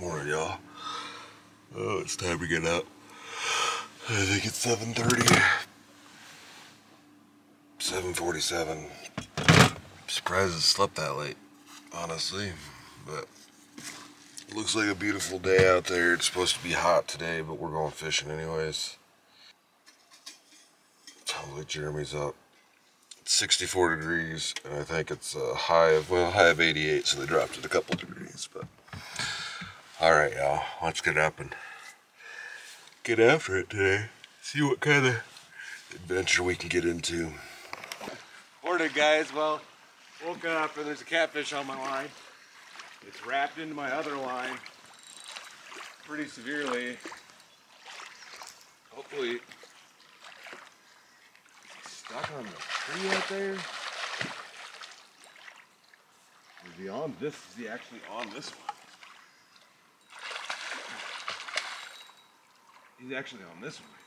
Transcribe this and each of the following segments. Morning, y'all. Oh, it's time to get up. I think it's 7:30. 7:47. Surprised I slept that late, honestly. But it looks like a beautiful day out there. It's supposed to be hot today, but we're going fishing anyways. Sounds like Jeremy's up. It's 64 degrees, and I think it's a high of, well, high of 88, so they dropped it a couple degrees, but. All right, y'all, let's get up and get after it today. See what kind of adventure we can get into. Morning, guys. Well, woke up and there's a catfish on my line. It's wrapped into my other line pretty severely. Hopefully, it's stuck on the tree out there. Is he on this? Is he actually on this one? He's actually on this one, I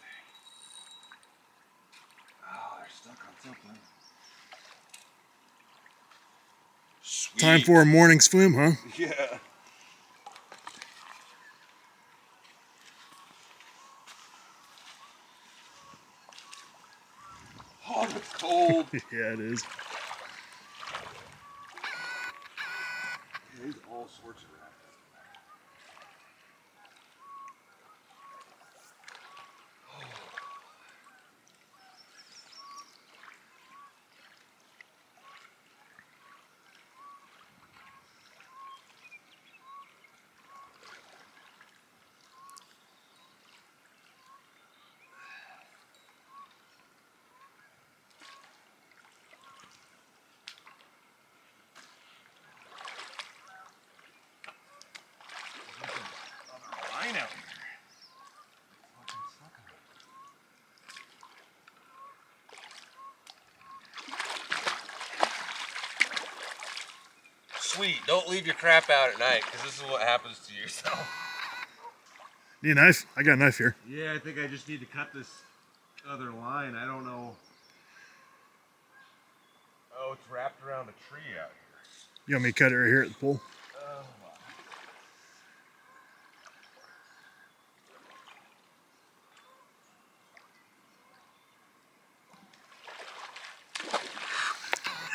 think. Oh, they're stuck on something. Sweet. Time for a morning swim, huh? Yeah. Oh, it's cold. Yeah, it is. There's all sorts of that. Sweet, don't leave your crap out at night, because this is what happens to yourself. Need a knife? I got a knife here. Yeah, I think I just need to cut this other line. I don't know. Oh, it's wrapped around a tree out here. You want me to cut it right here at the pole?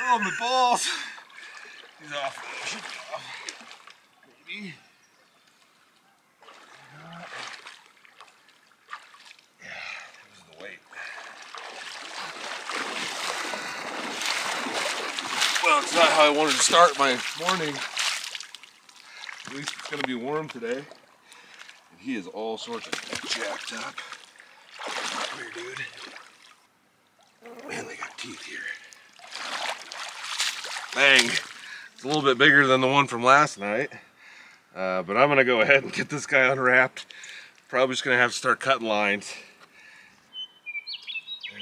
Oh, my balls! He's off. Should be off. Maybe. Yeah, that was the weight. Well, it's not how I wanted to start my morning. At least it's going to be warm today. And he is all sorts of jacked up. Come here, dude. Man, they got teeth here. Dang, it's a little bit bigger than the one from last night, but I'm gonna go ahead and get this guy unwrapped. Probably just gonna have to start cutting lines. There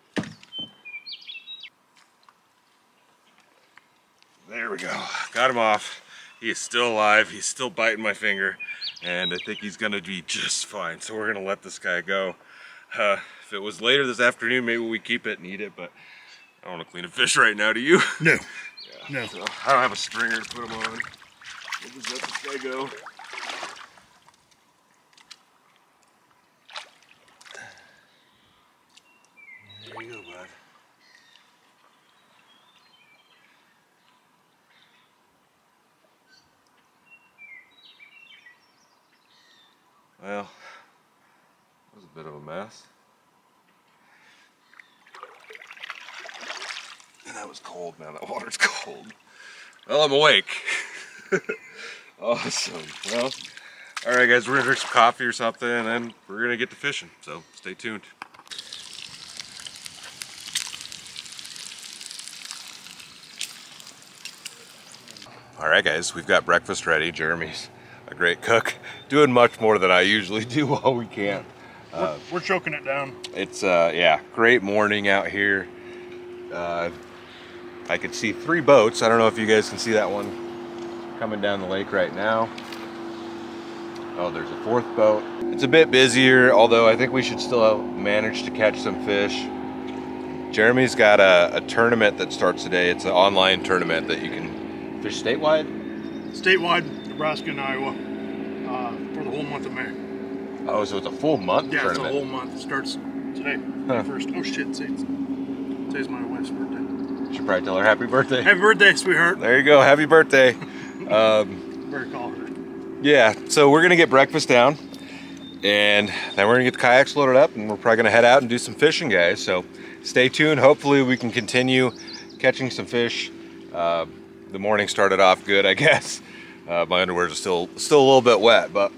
you go. There we go, got him off. He is still alive, he's still biting my finger, and I think he's gonna be just fine, so we're gonna let this guy go. If it was later this afternoon, maybe we keep it and eat it, but I don't want to clean a fish right now, do you? No. Yeah, no. So I don't have a stringer to put them on. We'll just let this guy go. There you go, bud. Well, that was a bit of a mess. That was cold, man. That water's cold. Well, I'm awake. Awesome. Well, all right, guys, we're gonna drink some coffee or something, and then we're gonna get to fishing. So stay tuned. All right, guys, we've got breakfast ready. Jeremy's a great cook, doing much more than I usually do while we camp. We're choking it down. It's yeah, great morning out here. I could see three boats. I don't know if you guys can see that one coming down the lake right now. Oh, there's a fourth boat. It's a bit busier, although I think we should still manage to catch some fish. Jeremy's got a tournament that starts today. It's an online tournament that you can fish statewide? Statewide, Nebraska and Iowa, for the whole month of May. Oh, so it's a full month tournament? Yeah, it's a whole month. It starts today, May 1st. Oh shit, today's my wife's birthday. Should probably tell her happy birthday. Happy birthday, sweetheart. There you go, happy birthday. Better call her. Yeah, so we're gonna get breakfast down, and then we're gonna get the kayaks loaded up, and we're probably gonna head out and do some fishing, guys. So stay tuned. Hopefully we can continue catching some fish. The morning started off good, I guess. My underwears are still a little bit wet, but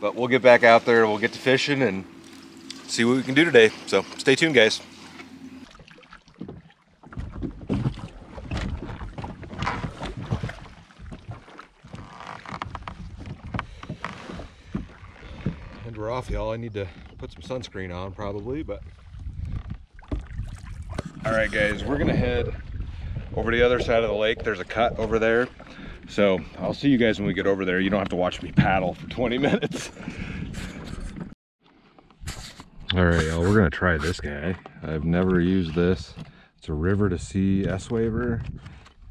we'll get back out there and we'll get to fishing and see what we can do today. So stay tuned, guys. We're off, y'all. I need to put some sunscreen on probably, but all right, guys, we're gonna head over to the other side of the lake. There's a cut over there, so I'll see you guys when we get over there. You don't have to watch me paddle for 20 minutes. All right, y'all, we're gonna try this guy. I've never used this. It's a river to sea S waver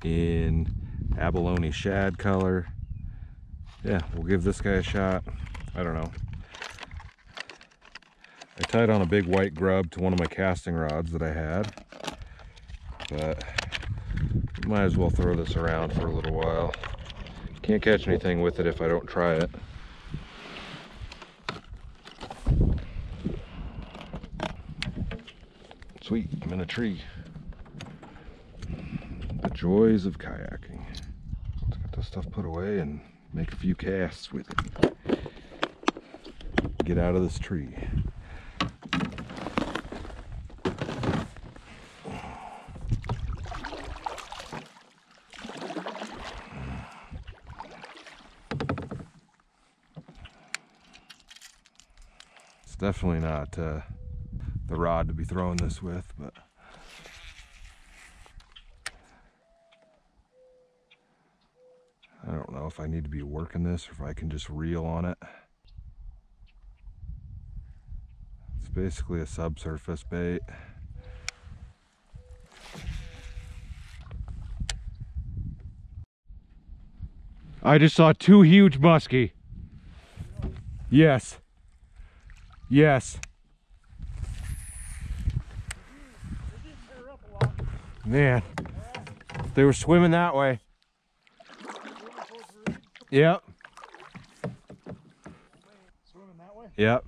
in abalone shad color. Yeah, we'll give this guy a shot. I don't know. I tied on a big white grub to one of my casting rods that I had, but might as well throw this around for a little while. Can't catch anything with it if I don't try it. Sweet, I'm in a tree. The joys of kayaking. Let's get this stuff put away and make a few casts with it. Get out of this tree. Definitely not the rod to be throwing this with, but I don't know if I need to be working this or if I can just reel on it. It's basically a subsurface bait. I just saw two huge muskie. Yes. Yes. Man, they were swimming that way. Yep. Swimming that way? Yep.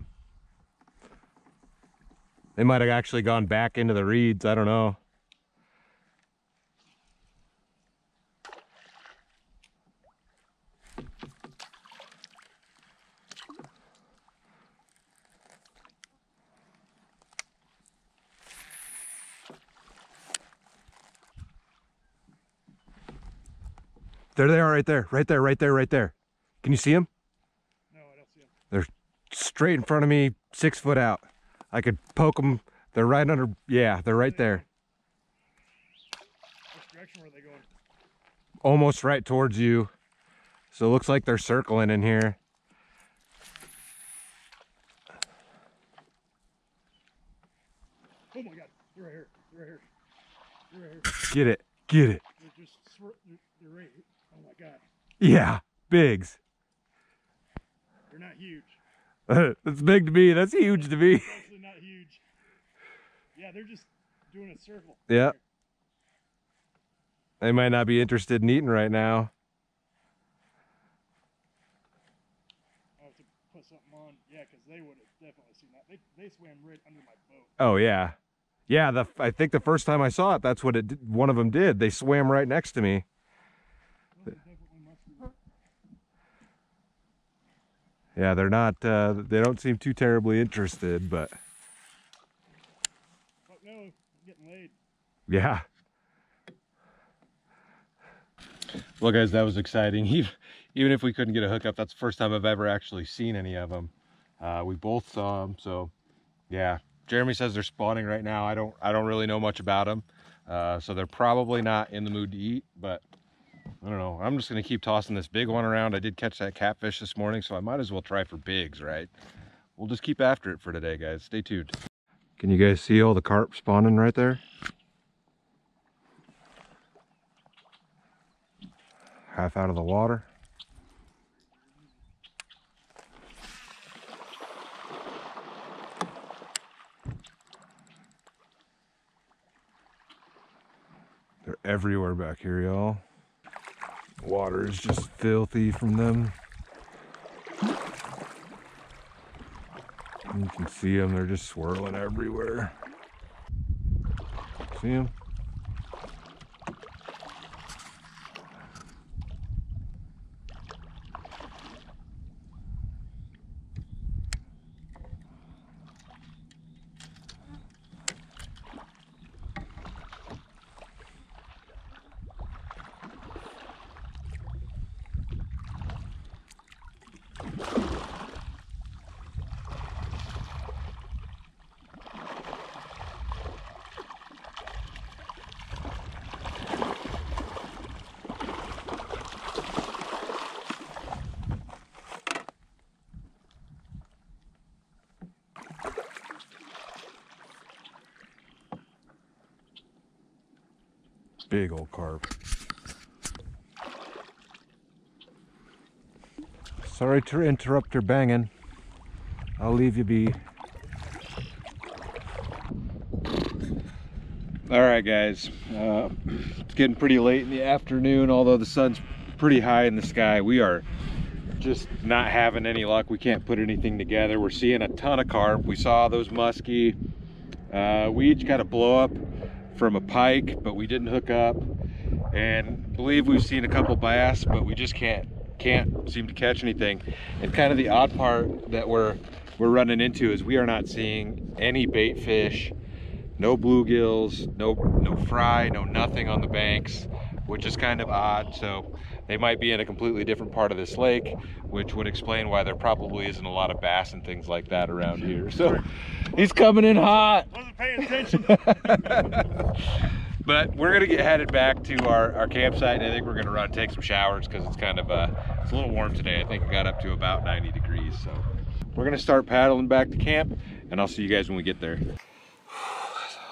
They might have actually gone back into the reeds. I don't know. There they are, right there, right there, right there, right there. Can you see them? No, I don't see them. They're straight in front of me, 6 foot out. I could poke them. They're right under, yeah, they're right there. Which direction were they going? Almost right towards you. So it looks like they're circling in here. Oh my God, you're right here, you're right here, you're right here. Get it, get it. You're just right. Oh my God. Yeah, bigs. They're not huge. That's big to me. That's huge to me. They're not huge. Yeah, they're just doing a circle. Yeah. They might not be interested in eating right now. I'll have to put something on. Yeah, because they would have definitely seen that. They swam right under my boat. Oh, yeah. Yeah, I think the first time I saw it, that's what it did. One of them did. They swam right next to me. Yeah, they're not, they don't seem too terribly interested, but. Fuck no, I'm getting laid. Yeah. Well, guys, that was exciting. Even if we couldn't get a hookup, that's the first time I've ever actually seen any of them. We both saw them, so yeah. Jeremy says they're spawning right now. I don't really know much about them. So they're probably not in the mood to eat, but I don't know. I'm just going to keep tossing this big one around. I did catch that catfish this morning, so I might as well try for bigs, right? We'll just keep after it for today, guys. Stay tuned. Can you guys see all the carp spawning right there? Half out of the water. They're everywhere back here, y'all. Water is just filthy from them. You can see them, they're just swirling everywhere. See them? Big old carp. Sorry to interrupt your banging. I'll leave you be. All right, guys. It's getting pretty late in the afternoon, although the sun's pretty high in the sky. We are just not having any luck. We can't put anything together. We're seeing a ton of carp. We saw those muskie. We each got a blow up from a pike, but we didn't hook up, and I believe we've seen a couple bass, but we just can't seem to catch anything. And kind of the odd part that we're running into is we are not seeing any bait fish, no bluegills, no fry, no nothing on the banks, which is kind of odd. So they might be in a completely different part of this lake, which would explain why there probably isn't a lot of bass and things like that around here. So he's coming in hot. Wasn't paying attention. But we're gonna get headed back to our campsite, and I think we're gonna run, take some showers, because it's kind of it's a little warm today. I think it got up to about 90 degrees. So we're gonna start paddling back to camp, and I'll see you guys when we get there.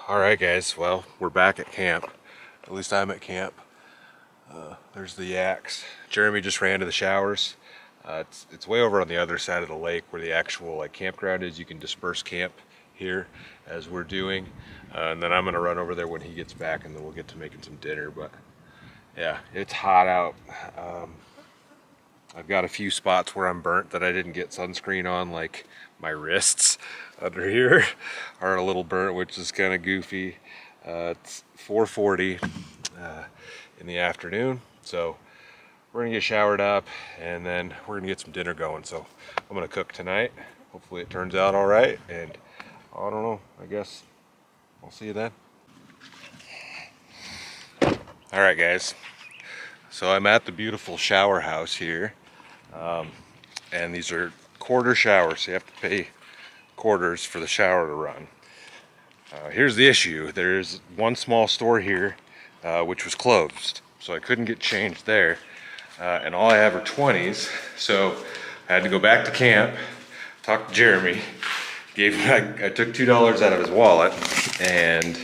All right, guys, well, we're back at camp. At least I'm at camp. There's the yaks. Jeremy just ran to the showers. It's way over on the other side of the lake where the actual campground is. You can disperse camp here as we're doing. And then I'm gonna run over there when he gets back, and then we'll get to making some dinner. But yeah, it's hot out. I've got a few spots where I'm burnt that I didn't get sunscreen on, like my wrists under here are a little burnt, which is kind of goofy. It's 4:40 in the afternoon, so we're gonna get showered up, and then we're gonna get some dinner going. So I'm gonna cook tonight. Hopefully it turns out all right, and I don't know, I guess I'll see you then. All right, guys, so I'm at the beautiful shower house here, and these are quarter showers, so you have to pay quarters for the shower to run. Here's the issue. There's one small store here which was closed, so I couldn't get changed there, and all I have are 20s, so I had to go back to camp, talk to Jeremy, I took $2 out of his wallet, and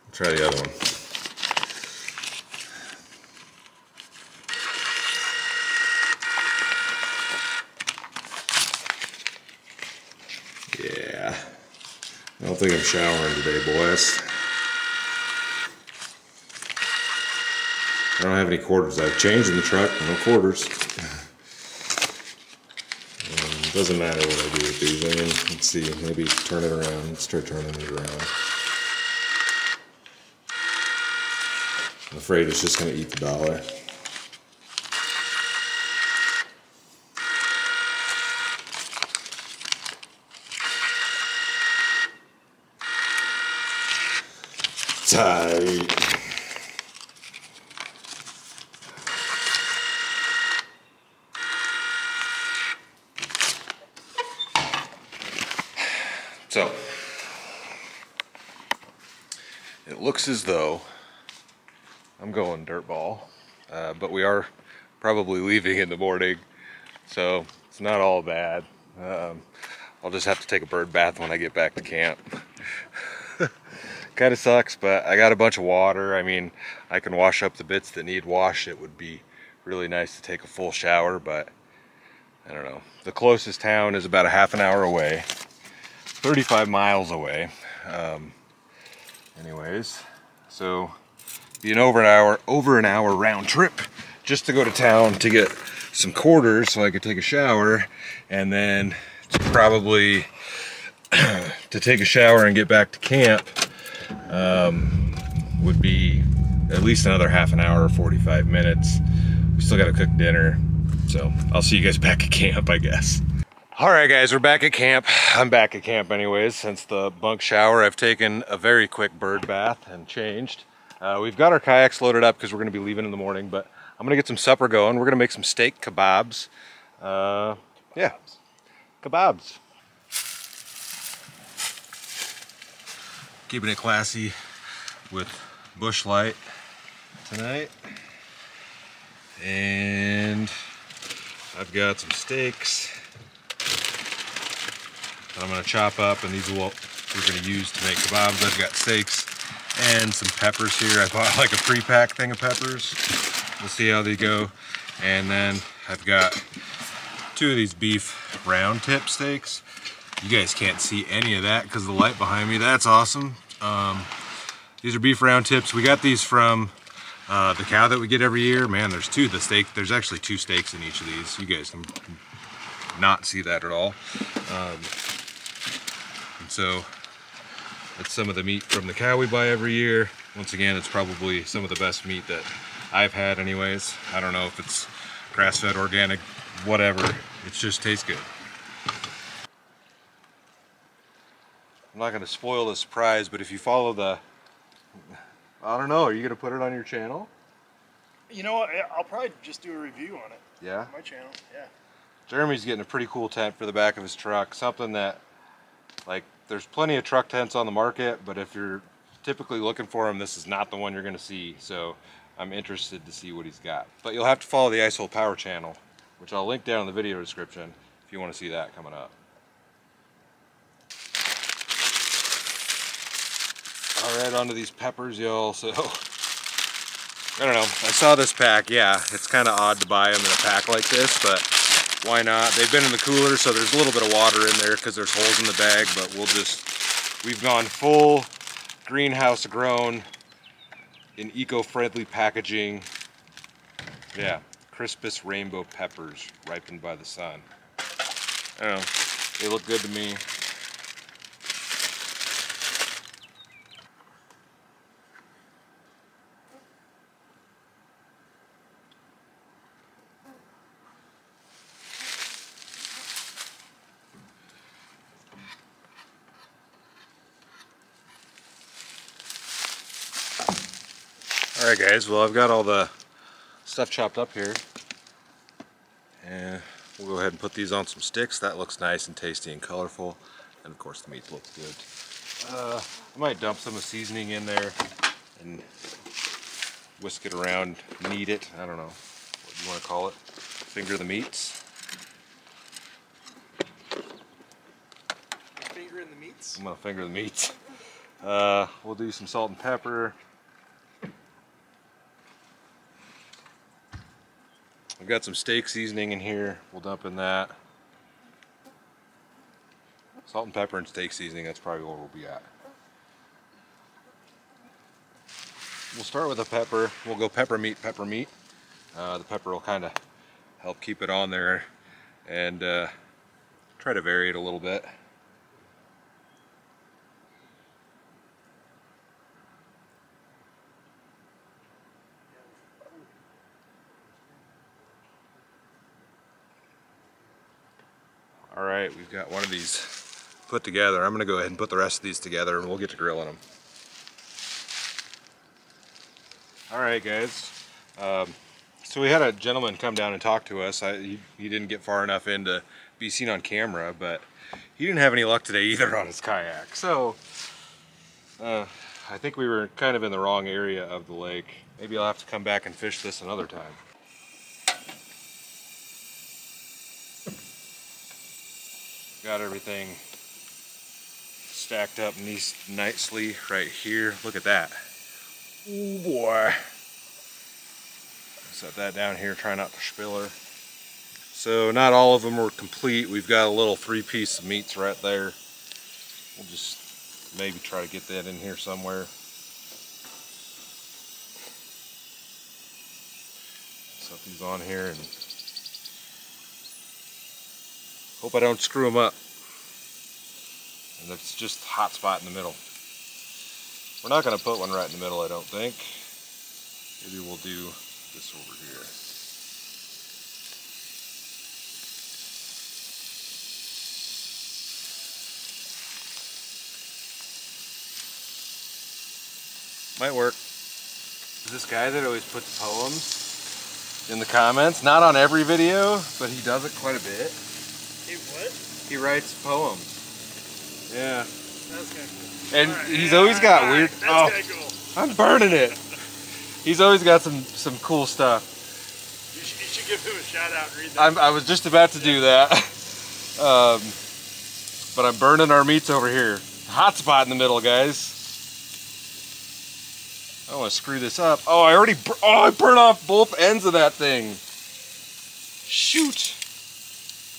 I'll try the other one. I don't think I'm showering today, boys. I don't have any quarters. I've changed in the truck, no quarters. It doesn't matter what I do with these. I mean, let's see, maybe turn it around. Let's try turning it around. I'm afraid it's just going to eat the dollar. Tight. So, it looks as though I'm going dirt ball, but we are probably leaving in the morning, so it's not all bad. I'll just have to take a bird bath when I get back to camp. Kind of sucks, but I got a bunch of water. I mean, I can wash up the bits that need wash. It would be really nice to take a full shower, but I don't know. The closest town is about a half an hour away, 35 miles away. Anyways, so be an over an hour round trip just to go to town to get some quarters so I could take a shower, and then probably to take a shower and get back to camp would be at least another half an hour or 45 minutes. We still gotta cook dinner, so I'll see you guys back at camp, I guess. All right, guys, we're back at camp. I'm back at camp anyways. Since the bunk shower, I've taken a very quick bird bath and changed. We've got our kayaks loaded up because we're gonna be leaving in the morning, but I'm gonna get some supper going. We're gonna make some steak kebabs. Yeah, kebabs. Keeping it classy with bush light tonight. And I've got some steaks that I'm gonna chop up, and these are what we're gonna use to make kebabs. I've got steaks and some peppers here. I bought like a pre-pack thing of peppers. We'll see how they go. And then I've got two of these beef round tip steaks. You guys can't see any of that because of the light behind me. That's awesome. These are beef round tips. We got these from the cow that we get every year. Man, there's two. The steak, there's actually two steaks in each of these. You guys can not see that at all. And so that's some of the meat from the cow we buy every year. Once again, it's probably some of the best meat that I've had anyways. I don't know if it's grass-fed, organic, whatever. It just tastes good. I'm not gonna spoil the surprise, but if you follow the, I don't know, are you gonna put it on your channel? You know what, I'll probably just do a review on it. Yeah? On my channel, yeah. Jeremy's getting a pretty cool tent for the back of his truck, something that, like, there's plenty of truck tents on the market, but if you're typically looking for them, this is not the one you're gonna see, so I'm interested to see what he's got. But you'll have to follow the Ice Hole Power channel, which I'll link down in the video description if you wanna see that coming up. All right, onto these peppers, y'all. So, I don't know, I saw this pack. Yeah, it's kind of odd to buy them in a pack like this, but why not? They've been in the cooler, so there's a little bit of water in there because there's holes in the bag, but we've gone full greenhouse grown in eco-friendly packaging. Yeah, Crispus rainbow peppers ripened by the sun. I don't know, they look good to me. Alright guys, well I've got all the stuff chopped up here, and we'll go ahead and put these on some sticks. That looks nice and tasty and colorful, and of course the meat looks good. I might dump some of seasoning in there and whisk it around, knead it, I don't know what you want to call it, finger the meats. Finger in the meats? I'm going to finger the meats. We'll do some salt and pepper. I've got some steak seasoning in here. We'll dump in that. Salt and pepper and steak seasoning, that's probably what we'll be at. We'll start with a pepper. We'll go pepper meat, pepper meat. The pepper will kind of help keep it on there, and try to vary it a little bit. All right, we've got one of these put together. I'm gonna go ahead and put the rest of these together and we'll get to grilling them. All right, guys. So we had a gentleman come down and talk to us. He didn't get far enough in to be seen on camera, but he didn't have any luck today either on his kayak. So I think we were kind of in the wrong area of the lake. Maybe I'll have to come back and fish this another time. Got everything stacked up nicely right here. Look at that. Oh boy. Set that down here, try not to spill her. So not all of them were complete. We've got a little three-piece of meats right there. We'll just maybe try to get that in here somewhere. Set these on here and hope I don't screw them up. And that's just the hot spot in the middle. We're not going to put one right in the middle, I don't think. Maybe we'll do this over here. Might work. This guy that always puts poems in the comments, not on every video, but he does it quite a bit. He what? He writes poems. Yeah. That's kind of cool. And right, he's always got weird. That's kind of cool. I'm burning it. He's always got some cool stuff. You should give him a shout out and read that. I was just about to do that, but I'm burning our meats over here. Hot spot in the middle, guys. I don't want to screw this up. Oh, I burned off both ends of that thing. Shoot.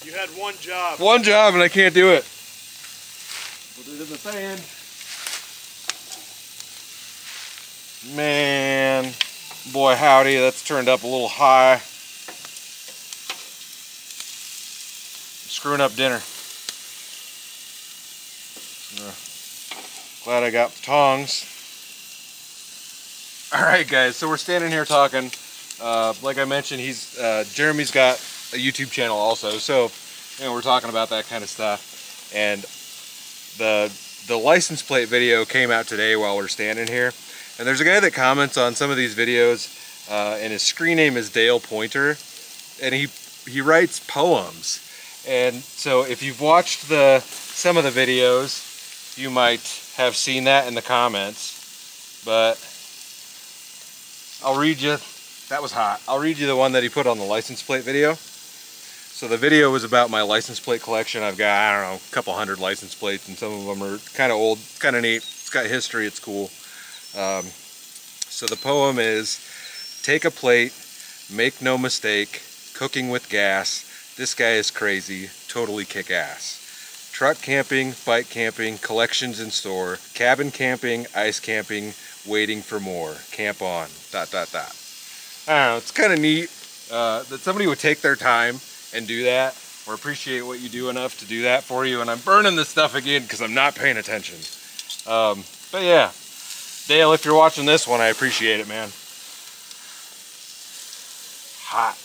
You had one job. One job and I can't do it. Put it in the sand. Man, boy howdy, that's turned up a little high. I'm screwing up dinner. Glad I got the tongs. All right, guys, so we're standing here talking. Like I mentioned, Jeremy's got a YouTube channel also, so we're talking about that kind of stuff. And the license plate video came out today while we're standing here. And there's a guy that comments on some of these videos, and his screen name is Dale Pointer, and he writes poems. And so if you've watched some of the videos, you might have seen that in the comments, but I'll read you, that was hot. I'll read you the one that he put on the license plate video. So the video was about my license plate collection. I've got, I don't know, a couple hundred license plates, and some of them are kind of old, kind of neat. It's got history, it's cool. So the poem is, take a plate, make no mistake, cooking with gas, this guy is crazy, totally kick ass. Truck camping, bike camping, collections in store, cabin camping, ice camping, waiting for more, camp on, ... I don't know, it's kind of neat that somebody would take their time and do that, or appreciate what you do enough to do that for you. And I'm burning this stuff again because I'm not paying attention. But yeah. Dale, if you're watching this one, I appreciate it, man. Hot.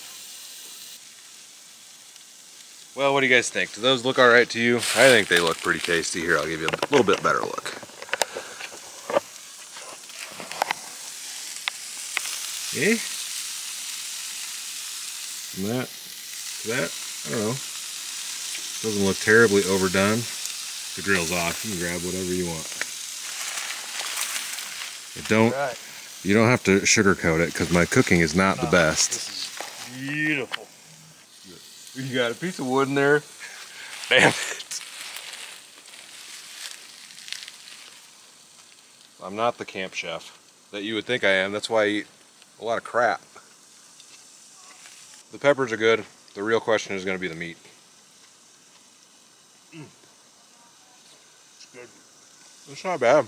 Well, what do you guys think? Do those look all right to you? I think they look pretty tasty. Here, I'll give you a little bit better look. Eh? And that, I don't know. Doesn't look terribly overdone. The grill's off. You can grab whatever you want. You don't have to sugarcoat it because my cooking is not the best. This is beautiful. You got a piece of wood in there. Damn it. I'm not the camp chef that you would think I am. That's why I eat a lot of crap. The peppers are good. The real question is going to be the meat. It's good. It's not bad.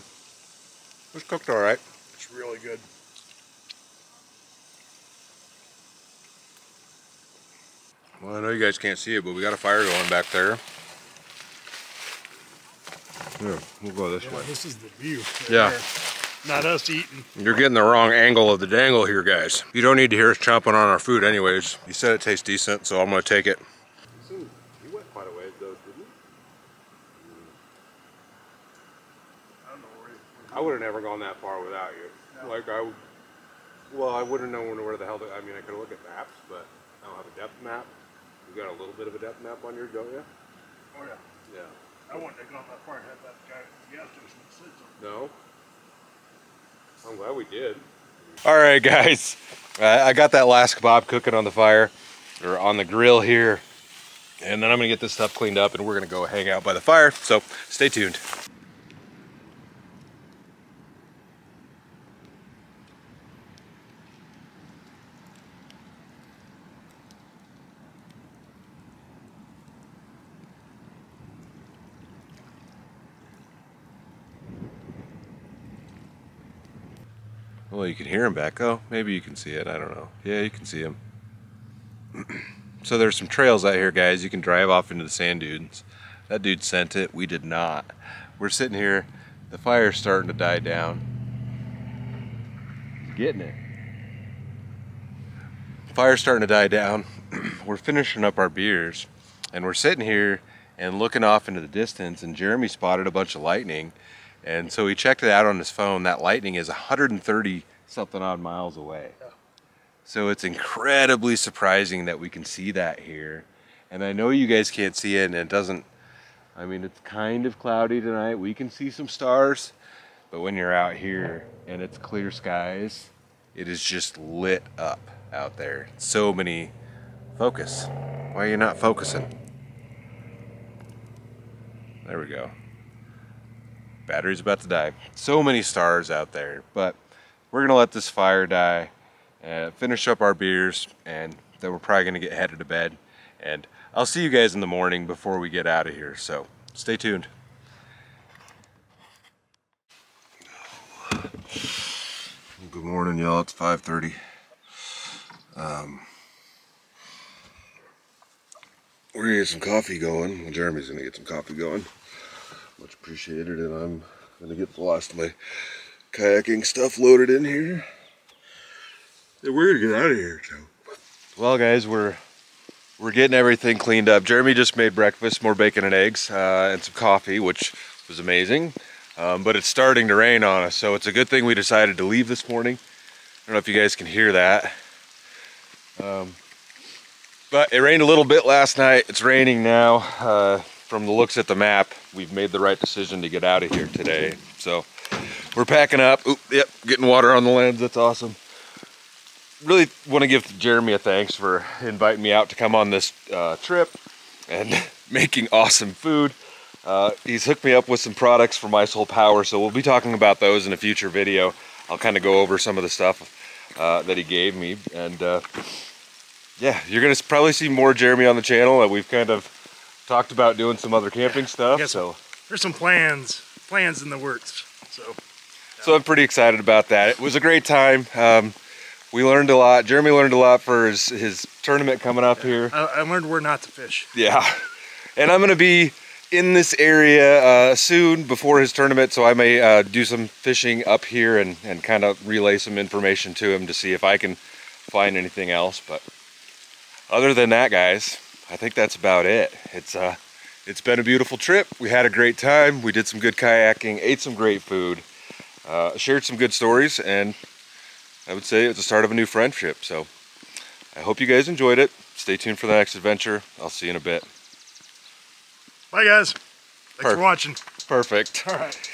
It's cooked all right. It's really good. Well, I know you guys can't see it, but we got a fire going back there. Here, we'll go this way. This is the view. Right there. Not us eating. You're getting the wrong angle of the dangle here, guys. You don't need to hear us chomping on our food anyways. You said it tastes decent, so I'm going to take it. Ooh, you went quite a ways, though, didn't you? I would have never gone that far without you. No. Like I wouldn't know where the hell. I mean, I could look at maps, but I don't have a depth map. You got a little bit of a depth map on yours, don't you? Oh yeah. Yeah. I wouldn't have gone that far and had that guy. No. I'm glad we did. All right, guys. I got that last kebab cooking on the fire, or on the grill here. And then I'm gonna get this stuff cleaned up and we're gonna go hang out by the fire. So stay tuned. Well, you can hear him back. Oh, maybe you can see it. I don't know. Yeah, you can see him. So there's some trails out here, guys. You can drive off into the sand dunes. That dude sent it. We did not. We're sitting here. The fire's starting to die down. He's getting it. Fire's starting to die down. We're finishing up our beers. And we're sitting here and looking off into the distance. And Jeremy spotted a bunch of lightning. And so he checked it out on his phone. That lightning is 130 something odd miles away. So it's incredibly surprising that we can see that here. And I know you guys can't see it, and it doesn't, I mean, it's kind of cloudy tonight. We can see some stars, but when you're out here and it's clear skies, it is just lit up out there. So many, focus. Why are you not focusing? There we go. Battery's about to die. So many stars out there, but we're gonna let this fire die, finish up our beers, and then we're probably gonna get headed to bed. And I'll see you guys in the morning before we get out of here, so stay tuned. Good morning, y'all. It's 5:30. We're gonna get some coffee going. Well, Jeremy's gonna get some coffee going. Much appreciated, and I'm gonna get the last of my kayaking stuff loaded in here. And we're gonna get out of here, so. Well, guys, we're getting everything cleaned up. Jeremy just made breakfast, more bacon and eggs, and some coffee, which was amazing. But it's starting to rain on us, so it's a good thing we decided to leave this morning. I don't know if you guys can hear that. But it rained a little bit last night. It's raining now. From the looks at the map, we've made the right decision to get out of here today. So we're packing up. Oop, yep, getting water on the lens. That's awesome. Really want to give Jeremy a thanks for inviting me out to come on this trip and making awesome food. He's hooked me up with some products from Ice Hole Power, so we'll be talking about those in a future video. I'll kind of go over some of the stuff that he gave me. And yeah, you're going to probably see more Jeremy on the channel. We've kind of talked about doing some other camping stuff. Yeah, so there's some plans in the works. So I'm pretty excited about that. It was a great time. We learned a lot. Jeremy learned a lot for his tournament coming up here. I learned where not to fish. Yeah, and I'm gonna be in this area soon before his tournament, so I may do some fishing up here and kind of relay some information to him to see if I can find anything else. But other than that, guys, I think that's about it. It's been a beautiful trip. We had a great time. We did some good kayaking, ate some great food, shared some good stories, and I would say it's the start of a new friendship. So I hope you guys enjoyed it. Stay tuned for the next adventure. I'll see you in a bit. Bye, guys. Thanks for watching. Perfect. All right.